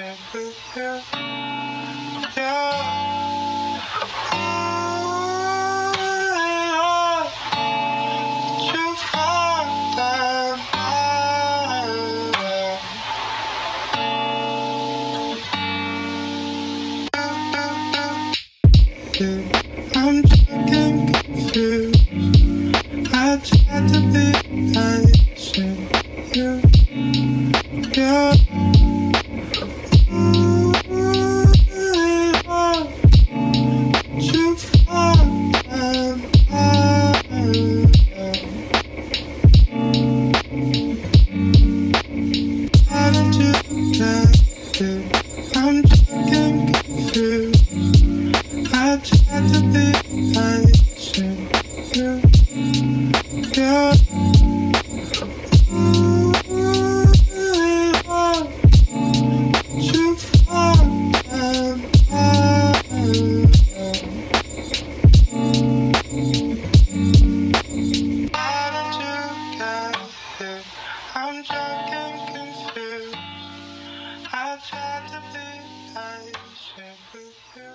I'm talking to you. I try to be nice to you. Yeah. Too far and I don't do that. I'm talking to you. I try to be nice to you. Yeah. Ooh, too far and I don't do I'm talking confused. I try to be nice to you.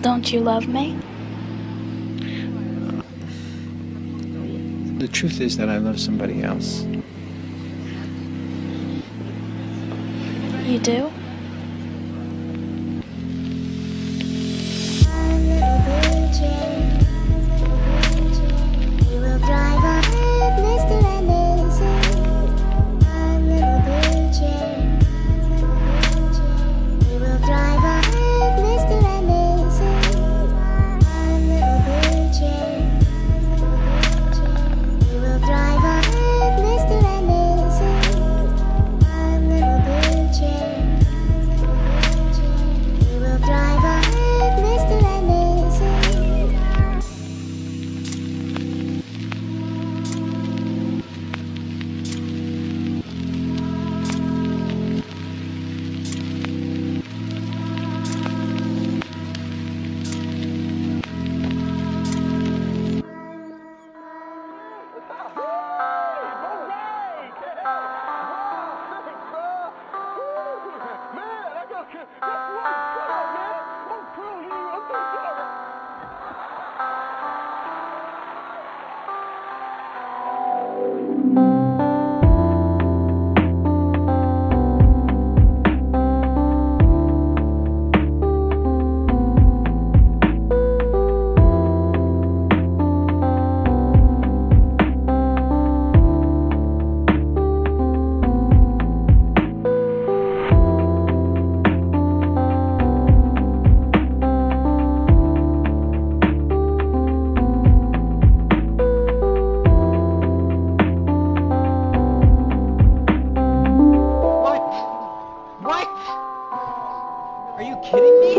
Don't you love me? The truth is that I love somebody else. You do? Are you kidding me?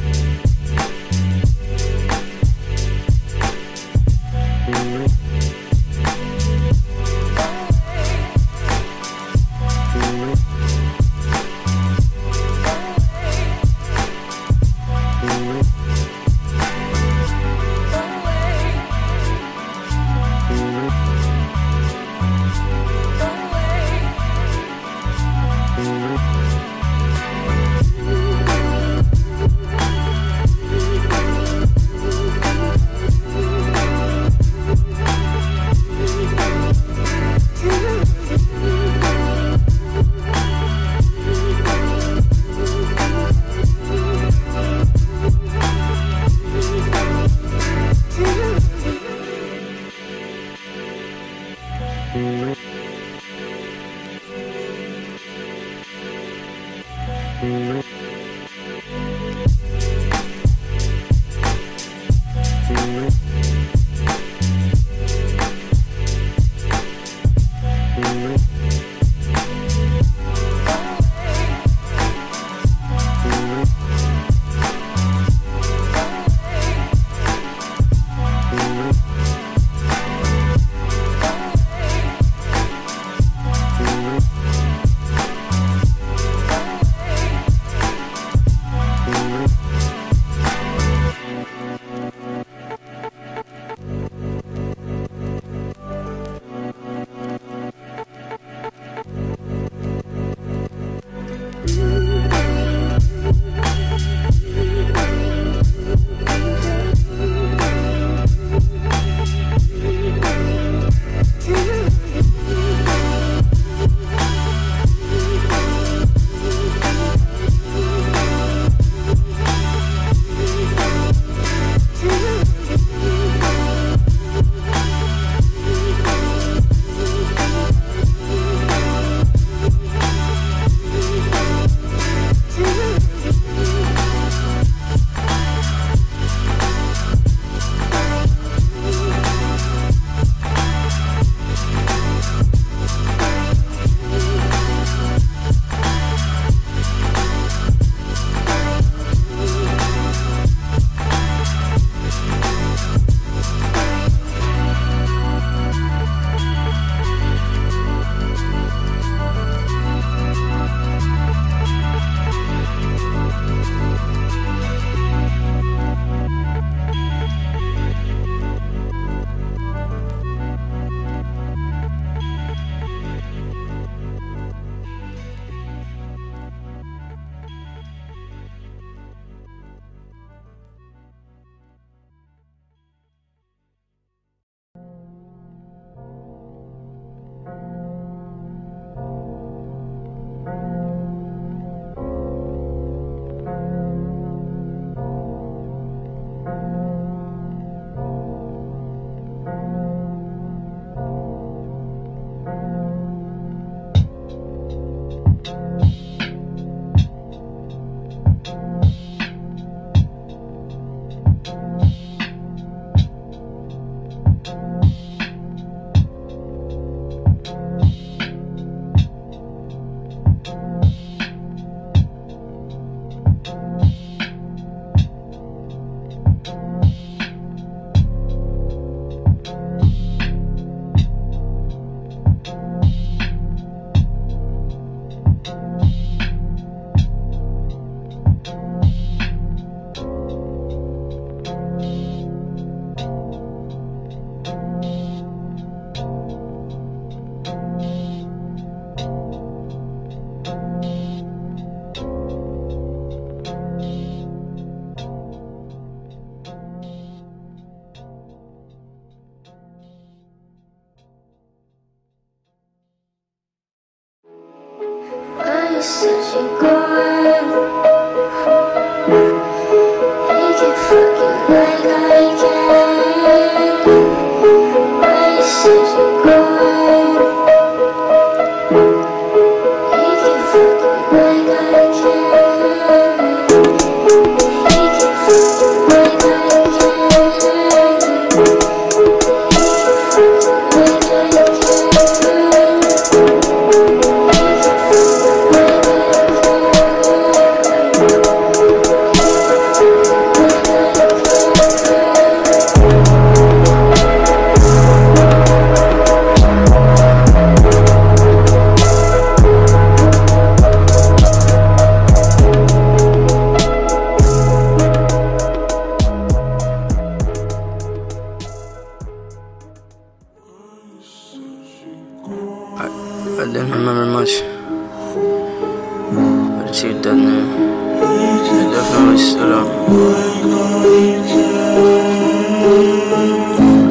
Salam.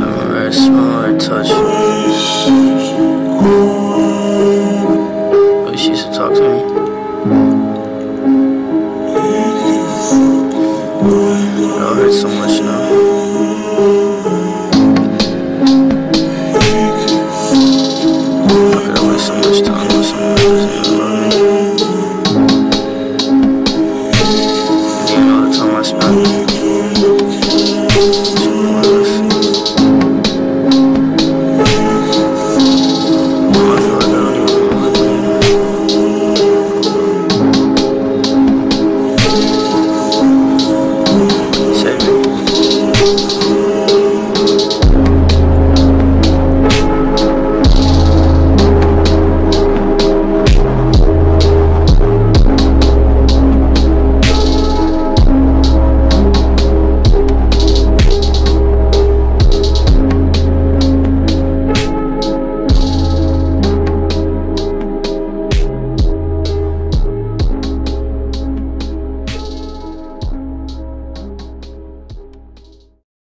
I'm very small and touch. But she used to talk to me. But I heard so much now. Thank you.